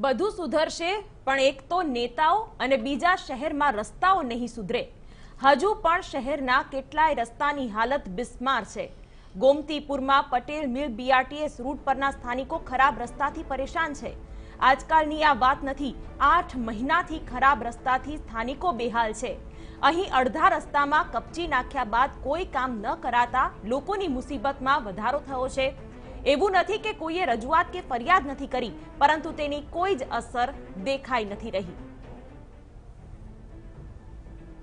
બધું સુધરશે પણ એક તો નેતાઓ અને બીજા શહેરમાં રસ્તાઓ નહીં સુધરે। હજુ પણ શહેરના કેટલાય રસ્તાની હાલત બિસ્માર છે। ગોમતીપુરમાં પટેલ મિલ બીઆરટીએસ રૂટ પરના સ્થાનિકો ખરાબ રસ્તાથી પરેશાન છે। આજકાલની આ વાત નથી, 8 મહિનાથી ખરાબ રસ્તાથી સ્થાનિકો બેહાલ છે। અહીં અડધા રસ્તામાં કપચી નાખ્યા બાદ કોઈ કામ ન કરાતા લોકોની મુસીબતમાં વધારો થયો છે। એવું નથી કે કોઈએ રજૂઆત કે ફરિયાદ નથી કરી, પરંતુ તેની કોઈ જ અસર દેખાઈ નથી રહી।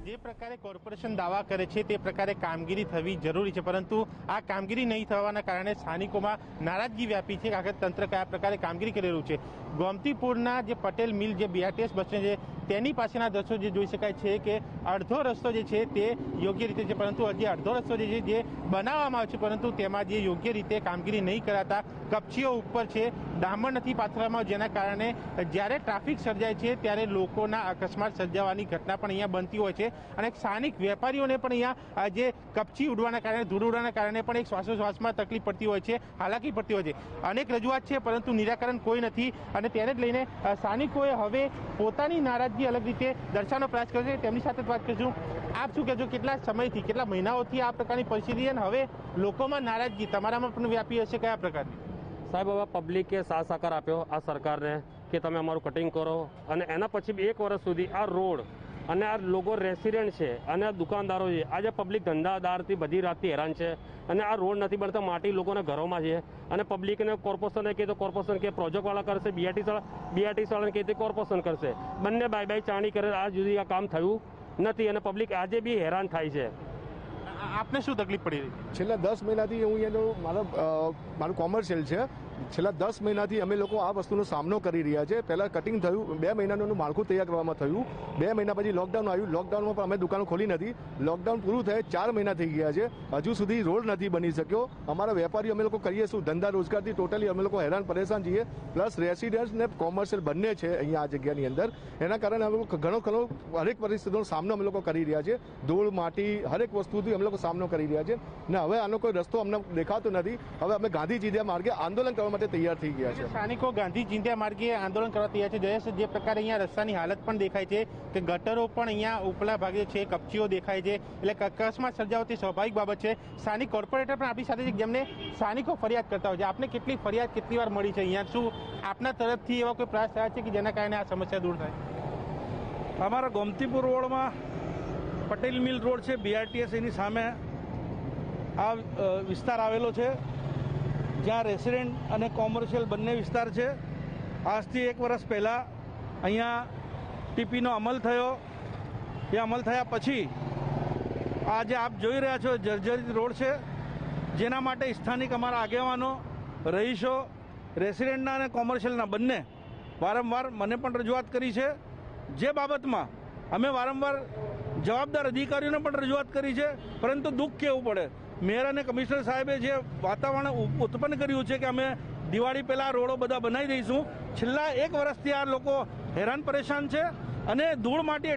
જે પ્રકારે કોર્પોરેશન દાવા કરે છે તે પ્રકારે કામગીરી થવી જરૂરી છે, પરંતુ આ કામગીરી નહીં થવાના કારણે સ્થાનિકોમાં નારાજગી વ્યાપી છે કે તંત્ર કયા પ્રકારે કામગીરી કરી રહ્યું છે। ગોમતીપુરના જે પટેલ મિલ જે બીઆરટીએસ બસ છે તેની પાસેના દ્રશ્યો જે જોઈ શકાય છે કે અડધો રસ્તો જે છે તે યોગ્ય રીતે છે, પરંતુ હજી અડધો રસ્તો જે છે જે બનાવવામાં આવ્યો છે, પરંતુ તેમાં જે યોગ્ય રીતે કામગીરી નહીં કરાતા કપચીઓ ઉપર છે, ડામર નથી પાથરવામાં, જેના કારણે જ્યારે ટ્રાફિક સર્જાય છે ત્યારે લોકોના અકસ્માત સર્જાવાની ઘટના પણ અહીંયા બનતી હોય છે। સ્થાનિક વેપારીઓને પણ અહીંયા જે કપચી ઉડવાના કારણે, ધૂળ ઉડવાના કારણે પણ એક શ્વાસોશ્વાસમાં તકલીફ પડતી હોય છે, હાલાકી પડતી હોય છે। અનેક રજૂઆત છે પરંતુ નિરાકરણ કોઈ નથી, અને તેને જ લઈને સ્થાનિકોએ હવે પોતાની નારાજગી અલગ રીતે દર્શાવવાનો પ્રયાસ કર્યો છે। તેમની સાથે વાત કરીશું। આપ શું કહેજો, કેટલા સમયથી, કેટલા મહિનાઓથી આ પ્રકારની પરિસ્થિતિ, અને હવે લોકોમાં નારાજગી તમારામાં પણ વ્યાપી હશે, કયા પ્રકારની? સાહેબ, હવે પબ્લિકે સાથ સહકાર આપ્યો આ સરકારને કે તમે અમારું કટિંગ કરો, અને એના પછી 1 વર્ષ સુધી આ રોડ અને આ લોકો રેસિડેન્ટ છે અને આ દુકાનદારો છે, આજે પબ્લિક ધંધાદારથી બધી રાતથી હેરાન છે, અને આ રોડ નથી બનતા, માટી લોકોના ઘરોમાં છે, અને પબ્લિકને કોર્પોરેશને કહે તો કોર્પોરેશન કે પ્રોજેક્ટવાળા કરશે, બીઆરટીએસવાળાને કહે તો કોર્પોરેશન કરશે, બંને બાય બાય ચાણી કરે, આજ સુધી આ કામ થયું નથી, અને પબ્લિક આજે બી હેરાન થાય છે। આપને શું તકલીફ પડી રહી? છેલ્લા 10 મહિનાથી હું એનું મારું કોમર્શિયલ છે, છેલ્લા 10 મહિનાથી અમે લોકો આ વસ્તુનો સામનો કરી રહ્યા છે। પહેલાં કટિંગ થયું, 2 મહિનાનું માળખું તૈયાર કરવામાં થયું, 2 મહિના પછી લોકડાઉન આવ્યું, લોકડાઉનમાં પણ અમે દુકાનો ખોલી નથી। લોકડાઉન પૂરું થયા 4 મહિના થઈ ગયા છે, હજુ સુધી રોડ નથી બની શક્યો। અમારા વેપારીઓ અમે લોકો કરીએ શું, ધંધા રોજગારથી ટોટલી અમે લોકો હેરાન પરેશાન છીએ, પ્લસ રેસિડેન્ટ્સ ને કોમર્શિયલ બંને છે અહીંયા આ જગ્યાની અંદર, એના કારણે અમે લોકો ઘણો હરેક પરિસ્થિતિનો સામનો અમે લોકો કરી રહ્યા છે। ધૂળ, માટી, હરેક વસ્તુથી અમે લોકો સામનો કરી રહ્યા છે, ને હવે આનો કોઈ રસ્તો અમને દેખાતો નથી। હવે અમે ગાંધીજી દયા માર્ગે આંદોલન કરવા માટે તૈયાર થઈ ગયા છે। સ્થાનિકો ગાંધીજી દયા માર્ગે આંદોલન કરવા તૈયાર છે। જયેશ, જે પ્રકારે અહીંયા રસ્તાની હાલત પણ દેખાય છે કે ગટરો પણ અહીંયા ઉપલા ભાગે છે, કપચીઓ દેખાય છે, એટલે અકસ્માત સર્જાવો તે સ્વાભાવિક બાબત છે। સ્થાનિક કોર્પોરેટર પણ આપણી સાથે છે, જેમને સ્થાનિકો ફરિયાદ કરતા હોય છે। આપને કેટલી ફરિયાદ કેટલી વાર મળી છે અહીંયા? શું આપના તરફથી એવા કોઈ પ્રયાસ થયા છે કે જેના કારણે આ સમસ્યા દૂર થાય? અમારા ગોમતીપુર રોડમાં પટેલ મિલ રોડ છે, બીઆરટીએસ એની સામે આ વિસ્તાર આવેલો છે, જ્યાં રેસિડેન્ટ અને કોમર્શિયલ બંને વિસ્તાર છે। આજથી 1 વર્ષ પહેલાં અહીંયા ટીપીનો અમલ થયો, એ અમલ થયા પછી આજે આપ જોઈ રહ્યા છો જર્જરિત રોડ છે, જેના માટે સ્થાનિક અમારા આગેવાનો, રહીશો, રેસિડેન્ટના અને કોમર્શિયલના બંને વારંવાર મને પણ રજૂઆત કરી છે, જે બાબતમાં અમે વારંવાર જવાબદાર અધિકારીઓને પણ રજૂઆત કરી છે, પરંતુ દુઃખ કહેવું પડે, મેયર અને કમિશનર સાહેબે જે વાતાવરણ ઉત્પન્ન કર્યું છે કે અમે દિવાળી પહેલાં રોડો બધા બનાવી દઈશું, છેલ્લા 1 વર્ષથી આ લોકો હેરાન પરેશાન છે, અને ધૂળ માટી